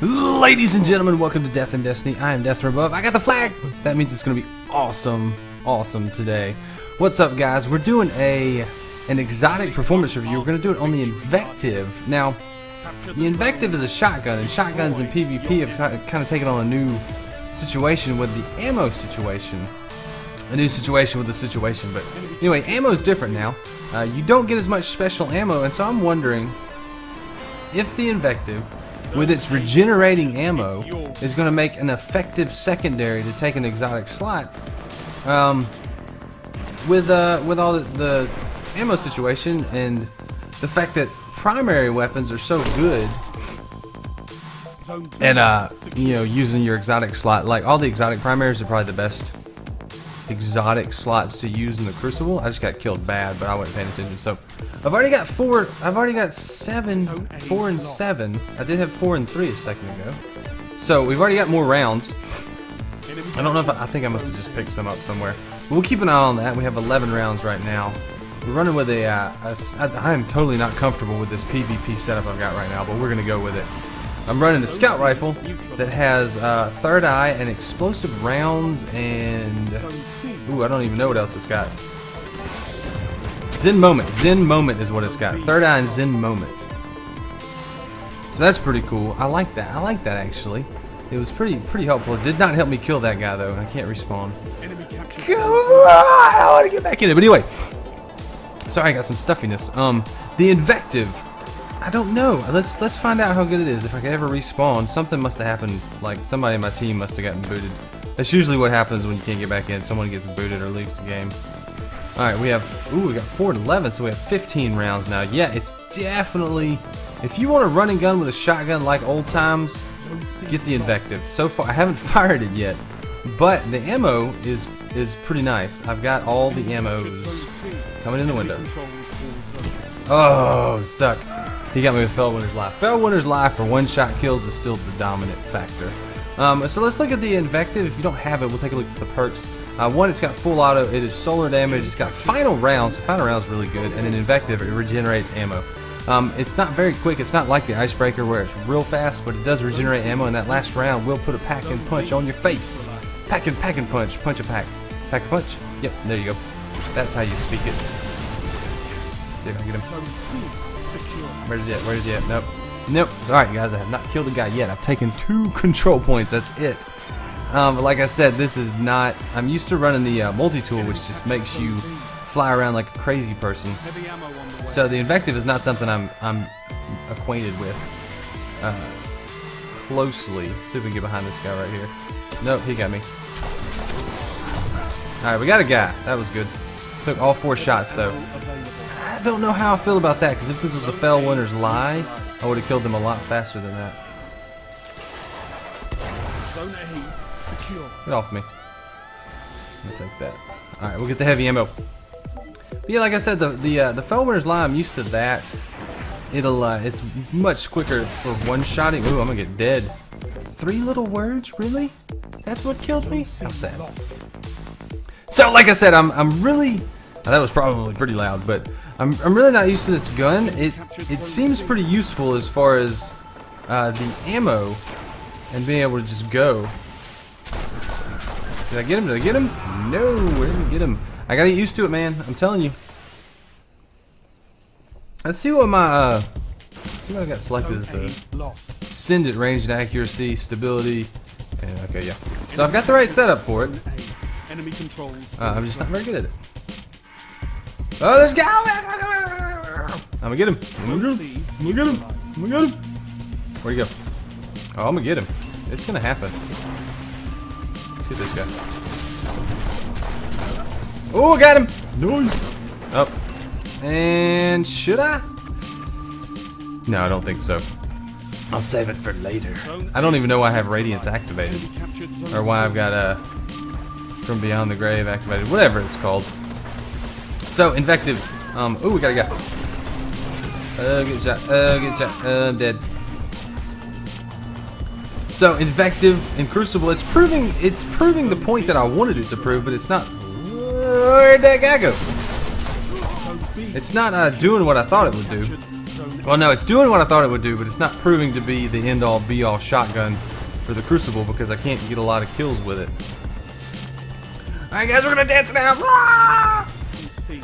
Ladies and gentlemen, welcome to Death and Destiny. I am Death from Above. I got the flag! That means it's gonna be awesome today. What's up, guys? We're doing an exotic performance review. We're gonna do it on the Invective. Now, the Invective is a shotgun, and shotguns in PvP have kind of taken on a new situation with the ammo situation. A new situation with the situation, but anyway, ammo's different now. You don't get as much special ammo, and so I'm wondering if the Invective, with its regenerating ammo, is going to make an effective secondary to take an exotic slot. With all the ammo situation and the fact that primary weapons are so good, and you know, using your exotic slot, like all the exotic primaries are probably the best exotic slots to use in the Crucible. I just got killed bad, but I wasn't paying attention. So I've already got four. I've already got four and seven. I did have 4 and 3 a second ago. So we've already got more rounds. I don't know if I think I must have just picked some up somewhere. We'll keep an eye on that. We have 11 rounds right now. We're running with a. I am totally not comfortable with this PvP setup I've got right now, but we're gonna go with it. I'm running a scout rifle that has third eye and explosive rounds and ooh, I don't even know what else it's got. Zen moment is what it's got. Third eye and Zen moment. So that's pretty cool. I like that. I like that actually. It was pretty helpful. It did not help me kill that guy though, and I can't respawn. I want to get back in it, but anyway. Sorry, I got some stuffiness. The Invective. I don't know. Let's find out how good it is. If I could ever respawn, something must have happened. Like somebody in my team must have gotten booted. That's usually what happens when you can't get back in. Someone gets booted or leaves the game. All right, we have we got 4 and 11, so we have 15 rounds now. Yeah, it's definitely, if you want to run and gun with a shotgun like old times, get the Invective. So far, I haven't fired it yet, but the ammo is pretty nice. I've got all the ammos coming in the window. Oh, suck. He got me with Fel Winter's Lie. Fel Winter's Lie for one-shot kills is still the dominant factor. So let's look at the Invective. If you don't have it, we'll take a look at the perks. One, it's got full auto. It is solar damage. It's got final rounds. So final rounds really good. And in Invective, it regenerates ammo. It's not very quick. It's not like the Icebreaker where it's real fast, but it does regenerate ammo. And that last round will put a pack and punch on your face. Pack and punch. Punch a pack. Pack a punch. Yep, there you go. That's how you speak it. See if I can get him. Where's he at? Where's he at? Nope. Nope. Alright guys, I have not killed a guy yet. I've taken 2 control points. That's it. But like I said, this is not... I'm used to running the multi-tool, which just makes you fly around like a crazy person. So the Invective is not something I'm acquainted with closely. Let's see if we can get behind this guy right here. Nope, he got me. Alright, we got a guy. That was good. Took all 4 shots though. I don't know how I feel about that, because if this was a Fel Winter's Lie, I would have killed them a lot faster than that. Get off me. I'm gonna take that. Alright, we'll get the heavy ammo. But yeah, like I said, the Fel Winter's Lie, I'm used to that. It'll it's much quicker for one-shotting. Ooh, I'm gonna get dead. 3 little words? Really? That's what killed me? How sad. So like I said, I'm really... That was probably pretty loud, but I'm really not used to this gun. It seems pretty useful as far as the ammo and being able to just go. Did I get him? Did I get him? No, I didn't get him. I gotta get used to it, man. I'm telling you. Let's see what my see what I got selected as the send it range and accuracy, stability, and okay, yeah. So I've got the right setup for it. I'm just not very good at it. Oh, there's a guy! I'm gonna get him. I'm gonna get him. I'm gonna get him. I'm gonna get him. Where'd he go? Oh, I'm gonna get him. It's gonna happen. Let's get this guy. Oh, I got him! Nice! Up. And should I? No, I don't think so. I'll save it for later. I don't even know why I have Radiance activated. Or why I've got From Beyond the Grave activated. Whatever it's called. So, Invective. Ooh, we got a guy. Get shot. Get shot. I'm dead. So, Invective and Crucible. It's proving the point that I wanted it to prove, but it's not. Where'd that guy go? It's not doing what I thought it would do. Well, no, it's doing what I thought it would do, but it's not proving to be the end-all, be-all shotgun for the Crucible because I can't get a lot of kills with it. Alright guys, we're gonna dance now! Ah!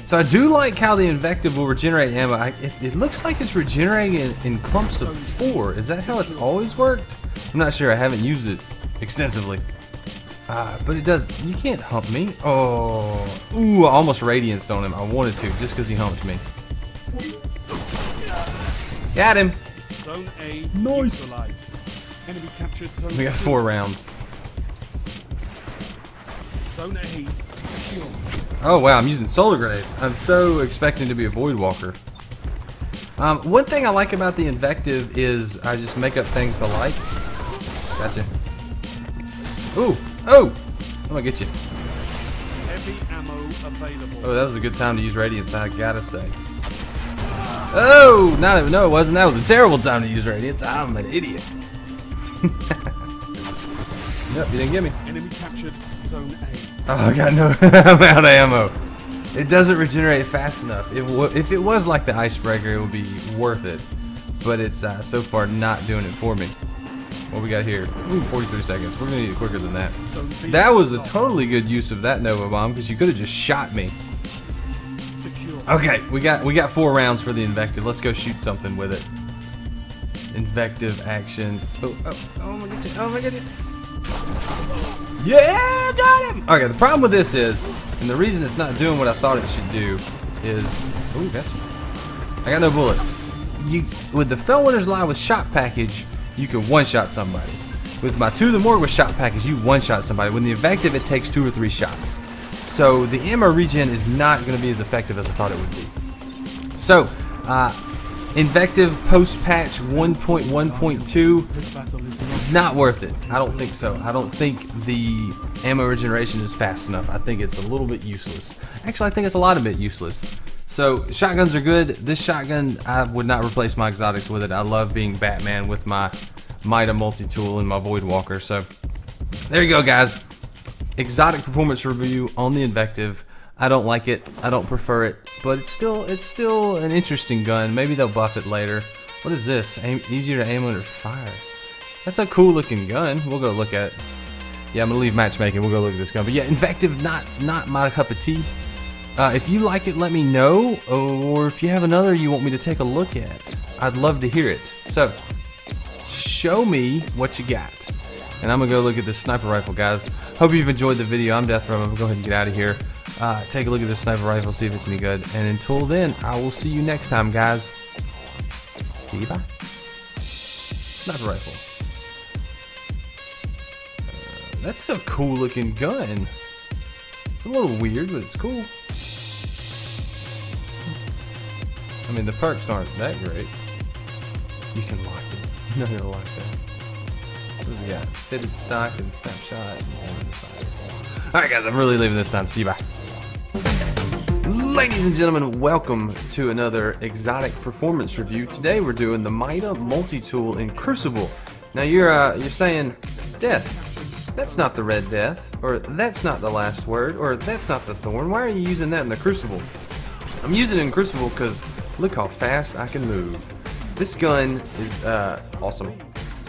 So I do like how the Invective will regenerate ammo. It looks like it's regenerating in clumps of 4. Is that how it's always worked? I'm not sure, I haven't used it extensively. But it does, you can't hump me. Oh, ooh, I almost radianced on him. I wanted to, just because he humped me. Got him. Zone A, nice. Enemy captured zone we got 4 rounds. Zone A, oh wow, I'm using solar grenades. I'm so expecting to be a void walker. One thing I like about the Invective is I just make up things to like. Gotcha. Ooh, oh, I'm gonna get you. Heavy ammo available. Oh, that was a good time to use radiance, I gotta say. Oh, no, it wasn't. That was a terrible time to use radiance. I'm an idiot. Nope, you didn't get me. Enemy captured zone A. Oh, I got no I'm out of ammo. It doesn't regenerate fast enough. If it was like the Icebreaker, it would be worth it. But it's so far not doing it for me. What we got here? Ooh, 43 seconds. We're gonna need it quicker than that. That was a totally good use of that Nova Bomb because you could have just shot me. Okay, we got 4 rounds for the Invective. Let's go shoot something with it. Invective action. Oh my goodness! Oh my goodness! Yeah, got him. Okay, the problem with this is, and the reason it's not doing what I thought it should do, is ooh, gotcha. I got no bullets. With the Fel Winter's Lie with shot package, you can one-shot somebody. With my 2 the Morgue with shot package, you one-shot somebody. With the Invective, it takes 2 or 3 shots. So the ammo regen is not going to be as effective as I thought it would be. So, Invective Post Patch 1.1.2, not worth it. I don't think so. I don't think the ammo regeneration is fast enough. I think it's a little bit useless. Actually, I think it's a lot of bit useless. So, shotguns are good. This shotgun, I would not replace my exotics with it. I love being Batman with my Mida Multi-tool and my Void Walker. So, there you go, guys. Exotic performance review on the Invective. I don't like it. I don't prefer it, but it's still an interesting gun. Maybe they'll buff it later. What is this? Easier to aim under fire. That's a cool looking gun. We'll go look at it. Yeah, I'm gonna leave matchmaking. We'll go look at this gun. But yeah, Invective, not my cup of tea. If you like it, let me know, or if you have another you want me to take a look at, I'd love to hear it. So show me what you got. And I'm going to go look at this sniper rifle, guys. Hope you've enjoyed the video. I'm Death from Above. I'm going to go ahead and get out of here. Take a look at this sniper rifle, see if it's any good. And until then, I will see you next time, guys. See you, bye. Sniper rifle. That's a cool-looking gun. It's a little weird, but it's cool. I mean, the perks aren't that great. You can lock it. You're not going to lock that. Yeah, fitted stock and snapshot. Alright guys, I'm really leaving this time. See you, bye. Ladies and gentlemen, welcome to another exotic performance review. Today we're doing the Mida Multi-tool in Crucible. Now you're saying, Death, that's not the Red Death, or that's not the Last Word, or that's not the Thorn. Why are you using that in the Crucible? I'm using it in Crucible because look how fast I can move. This gun is awesome.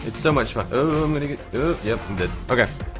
It's so much fun. Oh, I'm gonna get. Oh, yep, I'm dead. Okay.